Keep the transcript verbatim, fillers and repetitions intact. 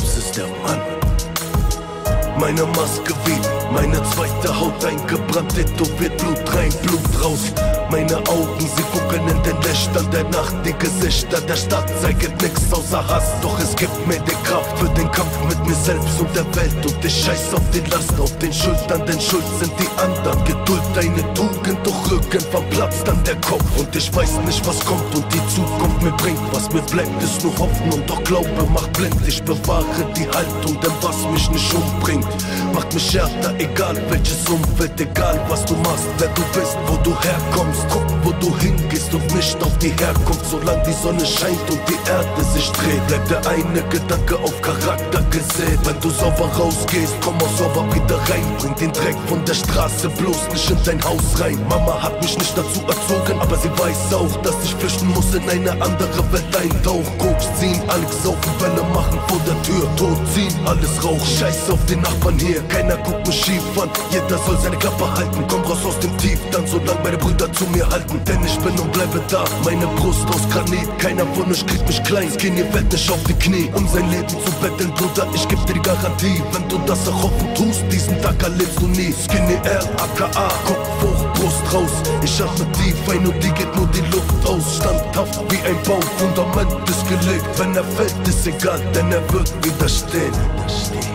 selbst ist der Mann. Meine Maske weht, meine zweite Haut eingebrannt, tätowiert Blut rein, Blut raus. Meine Augen, sie gucken in den Lichtern der Nacht, die Gesichter der Stadt zeigen nix außer Hass. Doch es gibt mir die Kraft für den Kampf mit mir selbst und der Welt. Und ich scheiß auf die Last auf den Schultern, denn schuld sind die anderen. Geduld, eine Tugend, doch irgendwann platzt dann der Kopf. Und ich weiß nicht, was kommt und die Zukunft mir bringt. Was mir bleibt, ist nur Hoffnung, doch Glaube macht blind. Ich bewahre die Haltung, denn was mich nicht umbringt, macht mich härter, egal welches Umfeld, egal was du machst, wer du bist, wo du herkommst. Guck, wo du hingehst und nicht auf die Herkunft. Solange die Sonne scheint und die Erde sich dreht, bleibt der eine Gedanke auf Charakter gesät. Wenn du sauber rausgehst, komm auch sauber wieder rein. Bring den Dreck von der Straße bloß nicht in dein Haus rein. Mama hat mich nicht dazu erzogen, aber sie weiß auch, dass ich flüchten muss in eine andere Welt. Eintauch, Koks ziehen, Alex saufen, Welle machen vor der Tür, Tod ziehen, alles Rauch. Scheiß auf den Nachbarn hier, keiner guckt mich schief an. Jeder soll seine Klappe halten, komm raus aus dem Tief, dann solange meine Brüder zu mir halten. Denn ich bin und bleibe da, meine Brust aus Granit. Keiner von euch kriegt mich klein, Skinny fällt nicht auf die Knie. Um sein Leben zu betteln, Bruder, ich geb dir die Garantie. Wenn du das auch offen tust, diesen Tag erlebst du nie. Skinny R, A K A, Kopf hoch, Brust raus. Ich atme tief ein und die geht nur die Luft aus. Standhaft wie ein Baum, Fundament ist gelegt. Wenn er fällt, ist egal, denn er wird widerstehen.